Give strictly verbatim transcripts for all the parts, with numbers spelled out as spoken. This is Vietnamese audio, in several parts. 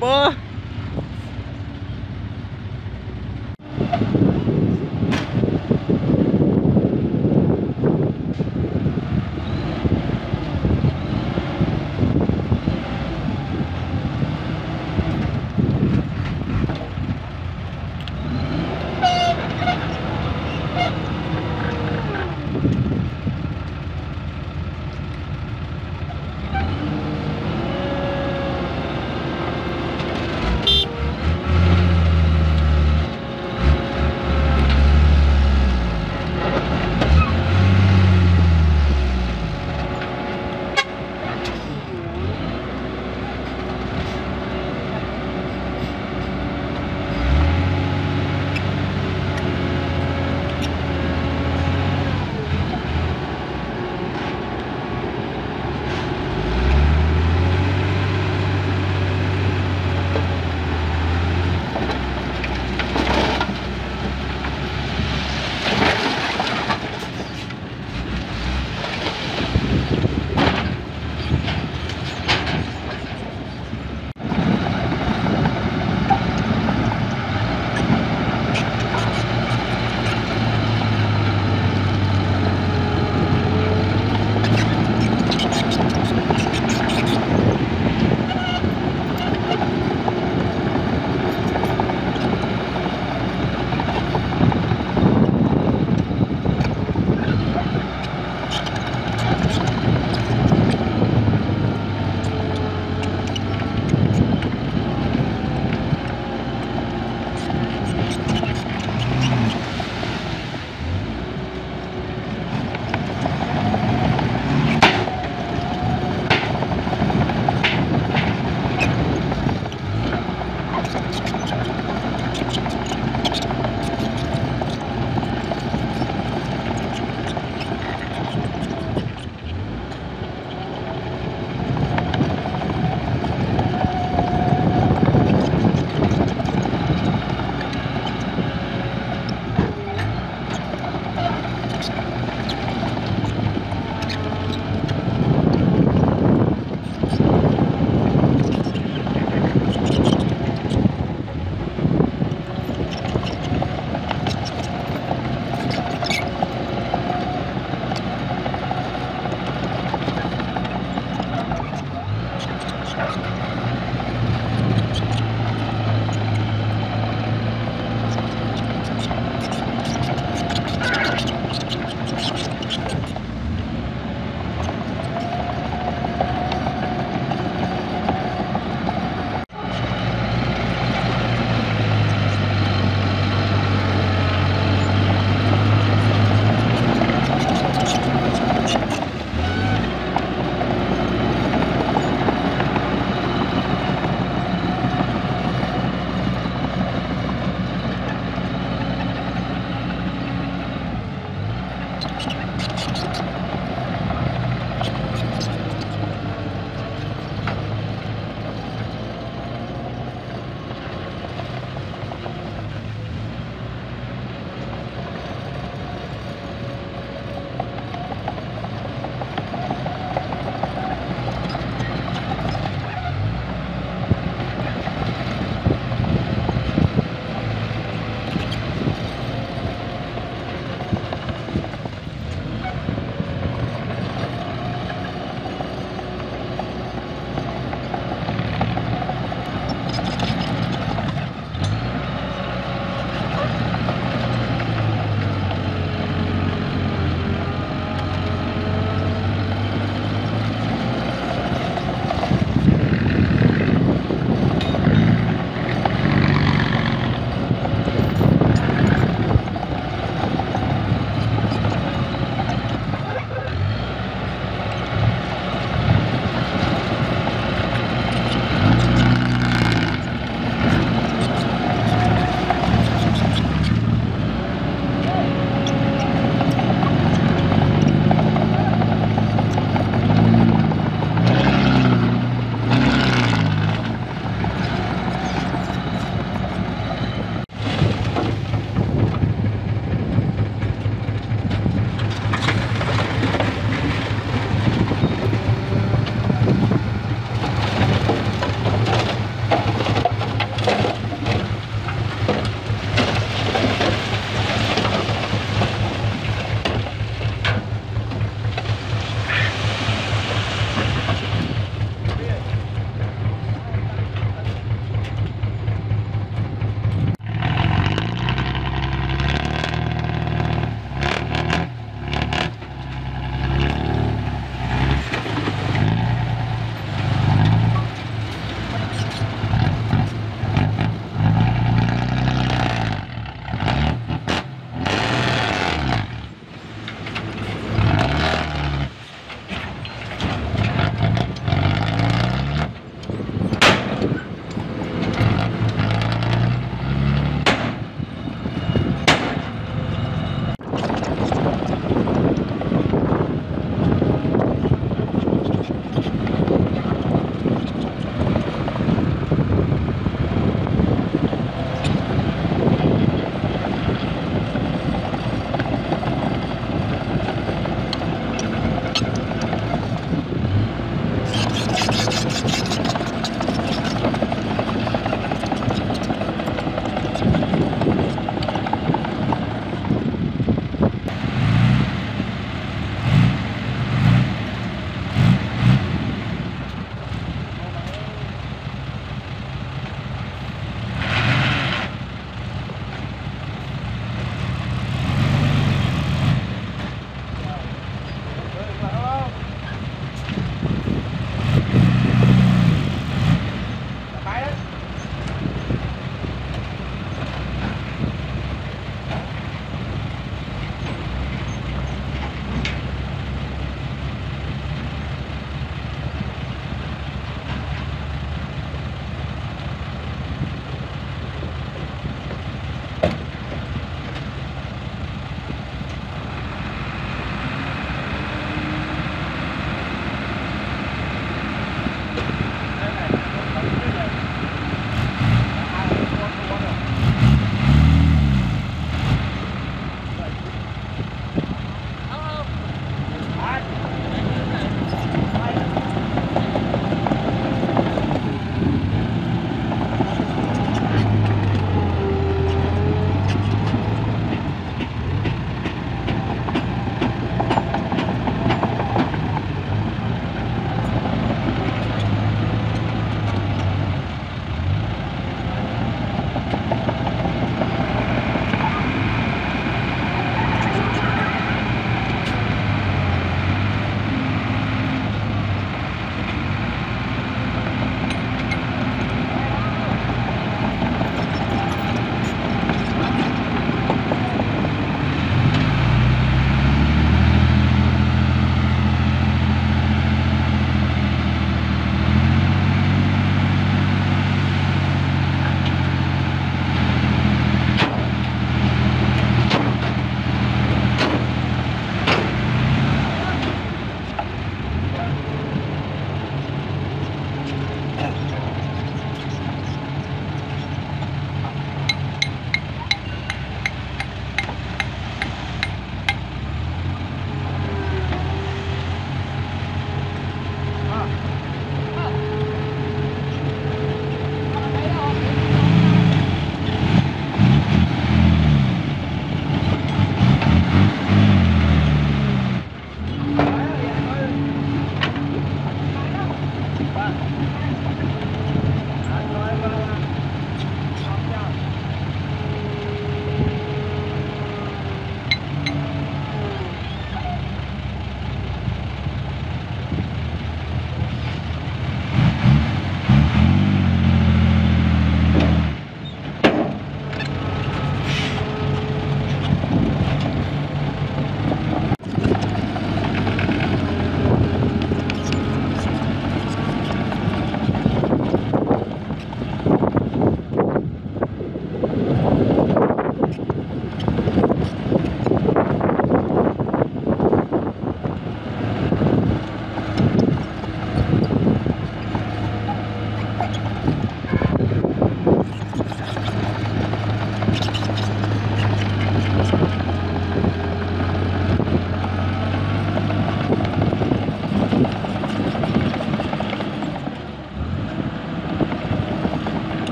Bơ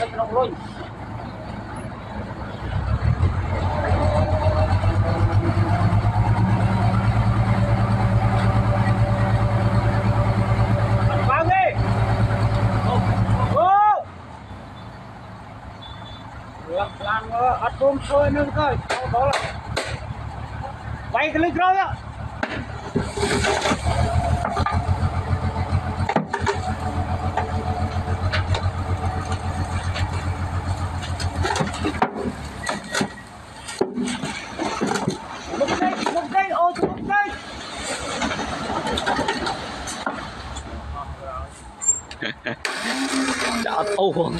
lên đồng lôi bao đi ô ô được làm ở ắt cung thôi nương thôi, không có rồi. Quay cái link rồi á. Đã thâu hồn.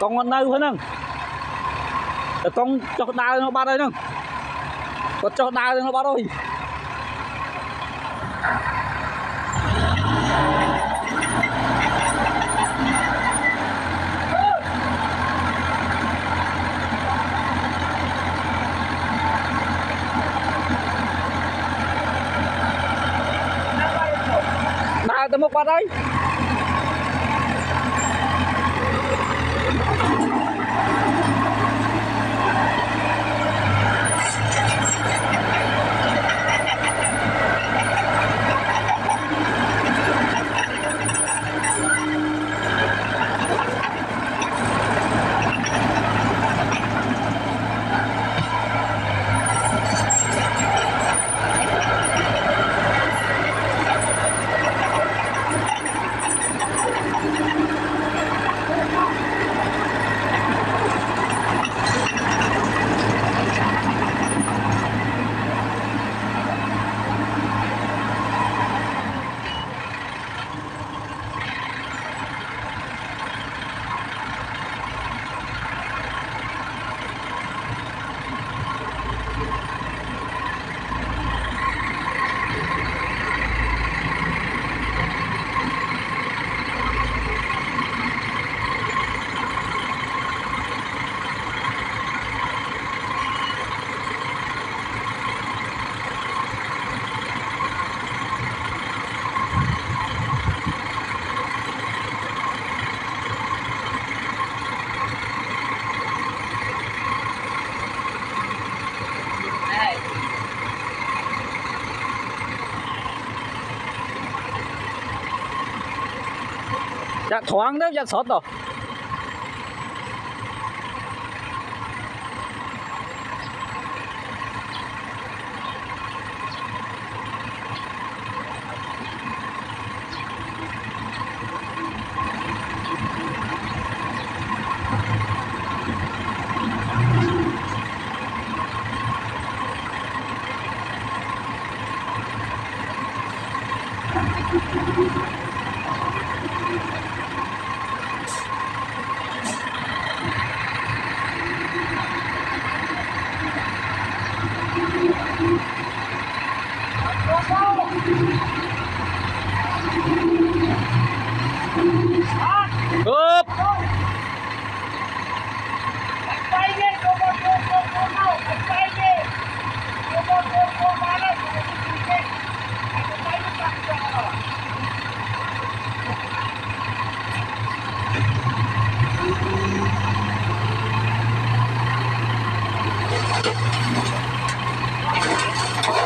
Con nâu hết nâng, con cho đa nó ba đây nâng, con cho đa nó ba đôi. Đa tới một ba đây. Dạ thoáng đấy, dạ sót rồi. Thank you.